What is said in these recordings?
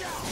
No!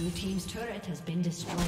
Blue team's turret has been destroyed.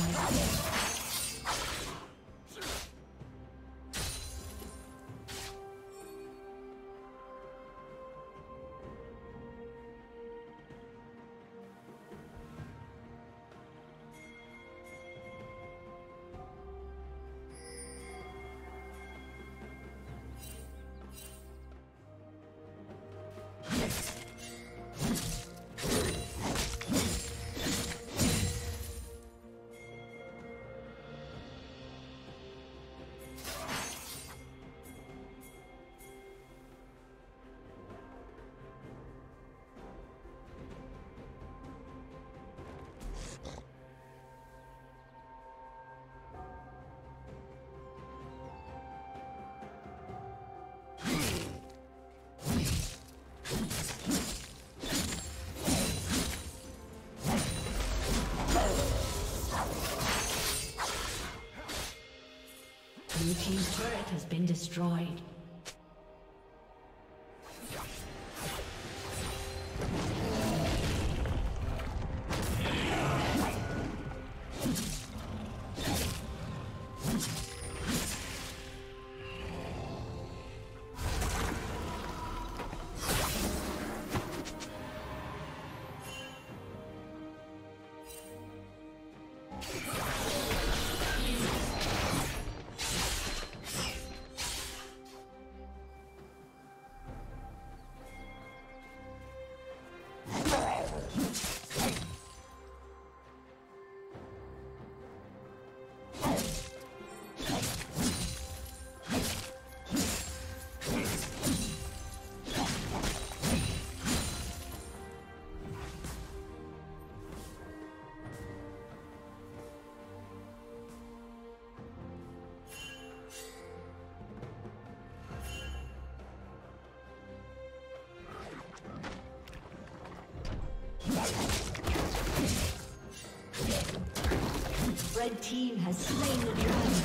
Blue team's turret has been destroyed. Red team has slain the dragon.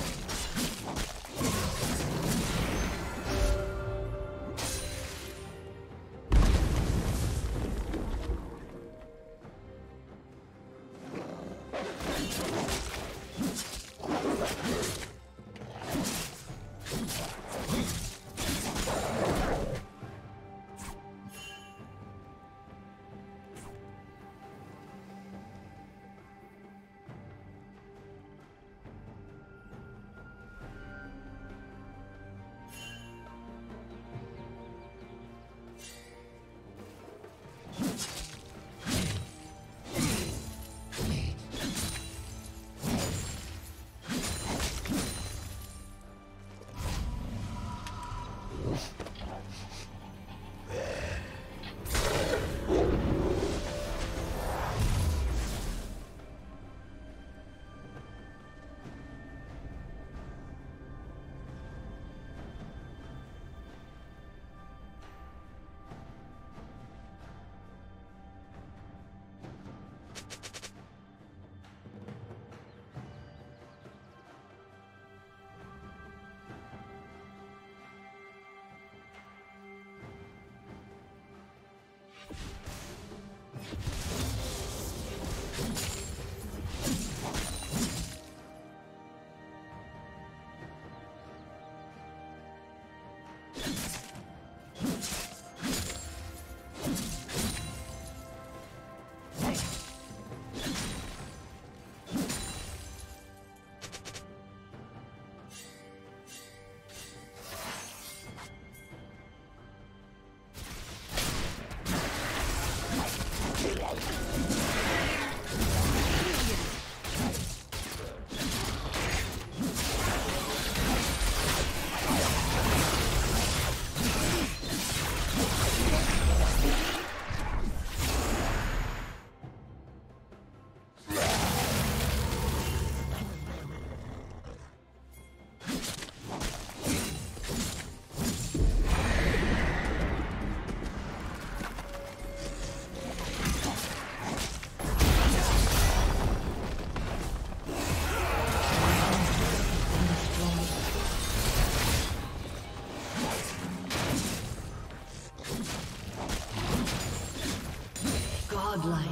Godlike.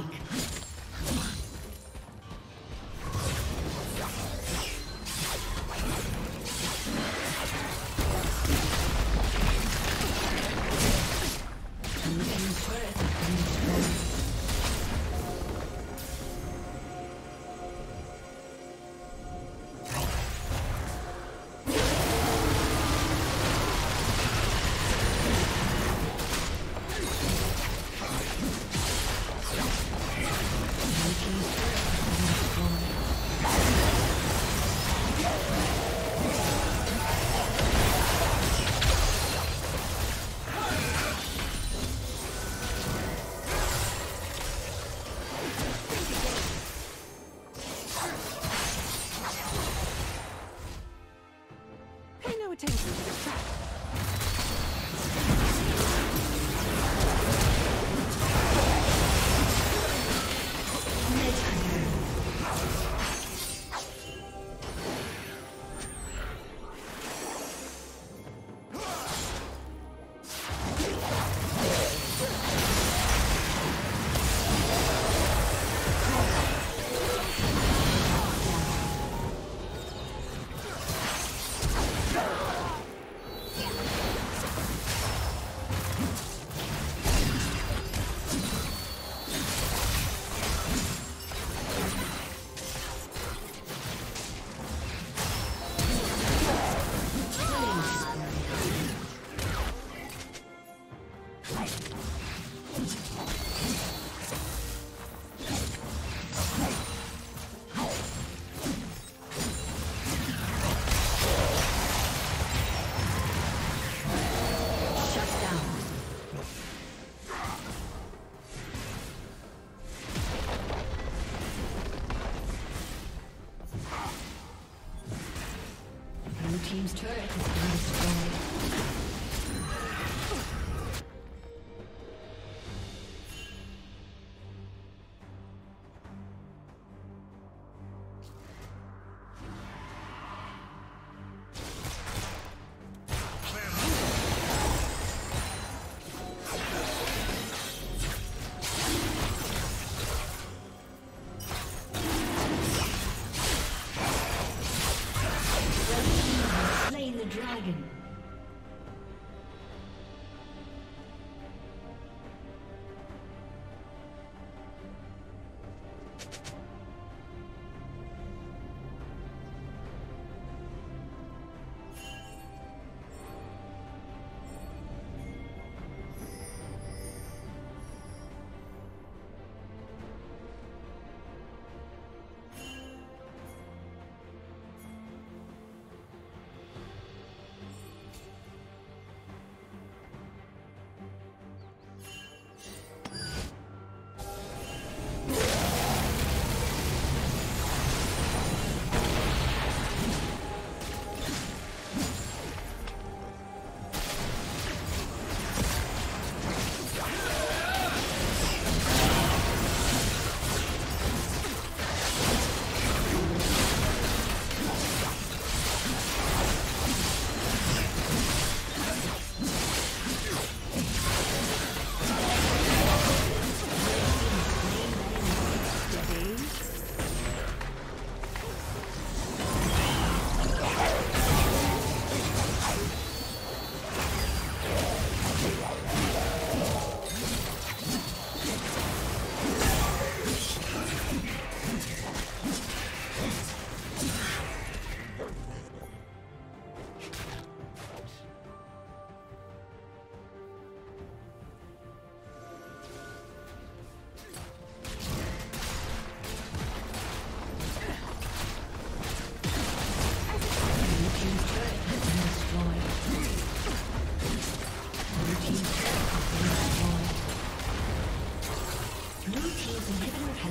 Team's turret has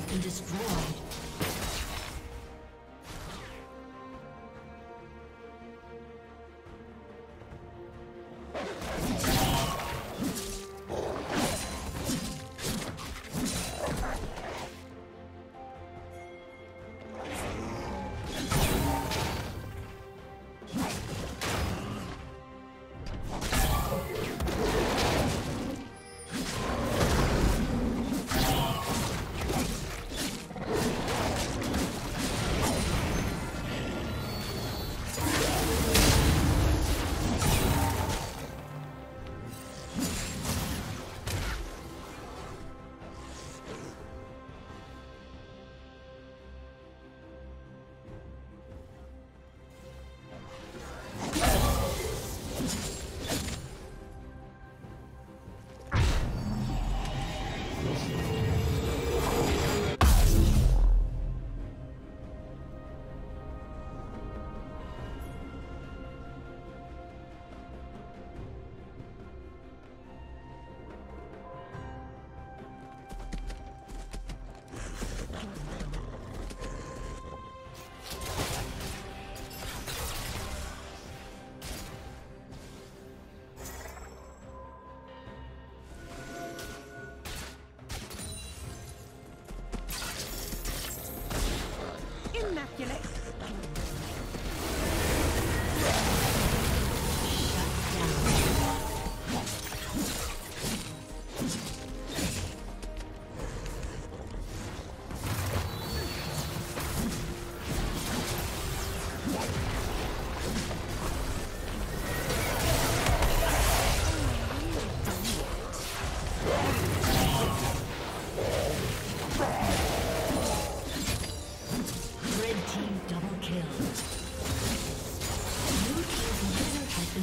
been destroyed.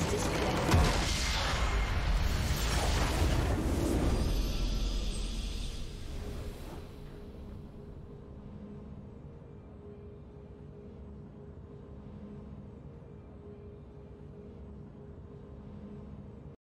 Has disconnected.